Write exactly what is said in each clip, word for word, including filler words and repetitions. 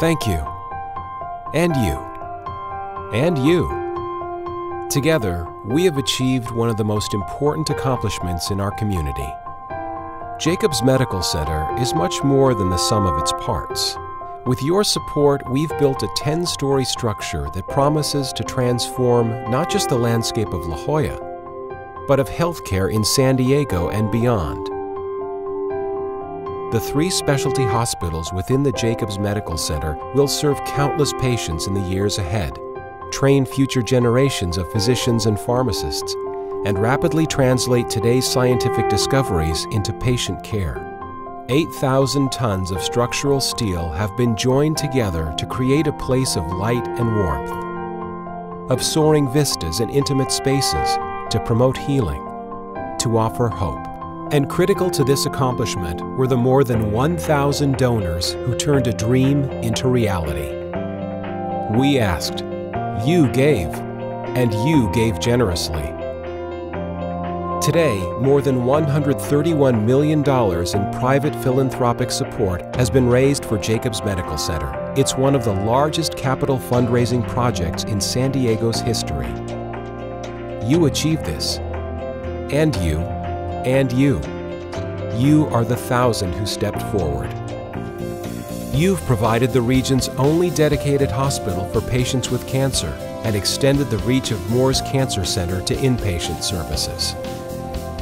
Thank you. And you. And you. Together, we have achieved one of the most important accomplishments in our community. Jacobs Medical Center is much more than the sum of its parts. With your support, we've built a ten-story structure that promises to transform not just the landscape of La Jolla, but of healthcare in San Diego and beyond. The three specialty hospitals within the Jacobs Medical Center will serve countless patients in the years ahead, train future generations of physicians and pharmacists, and rapidly translate today's scientific discoveries into patient care. eight thousand tons of structural steel have been joined together to create a place of light and warmth, of soaring vistas and intimate spaces to promote healing, to offer hope. And critical to this accomplishment were the more than one thousand donors who turned a dream into reality. We asked, you gave, and you gave generously. Today, more than one hundred thirty-one million dollars in private philanthropic support has been raised for Jacobs Medical Center. It's one of the largest capital fundraising projects in San Diego's history. You achieved this, and you, and you. You are the thousand who stepped forward. You've provided the region's only dedicated hospital for patients with cancer and extended the reach of Moore's Cancer Center to inpatient services.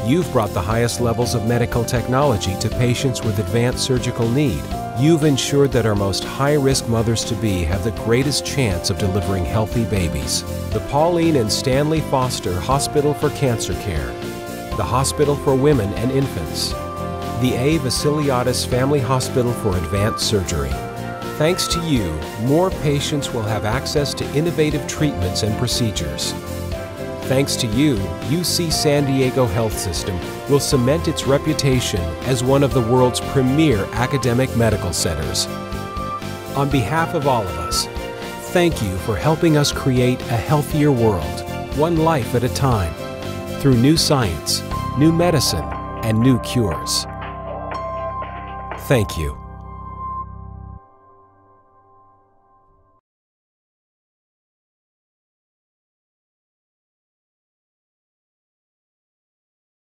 You've brought the highest levels of medical technology to patients with advanced surgical need. You've ensured that our most high-risk mothers-to-be have the greatest chance of delivering healthy babies. The Pauline and Stanley Foster Hospital for Cancer Care, the Hospital for Women and Infants, the A. Vasiliadis Family Hospital for Advanced Surgery. Thanks to you, more patients will have access to innovative treatments and procedures. Thanks to you, U C San Diego Health System will cement its reputation as one of the world's premier academic medical centers. On behalf of all of us, thank you for helping us create a healthier world, one life at a time, through new science, new medicine, and new cures. Thank you.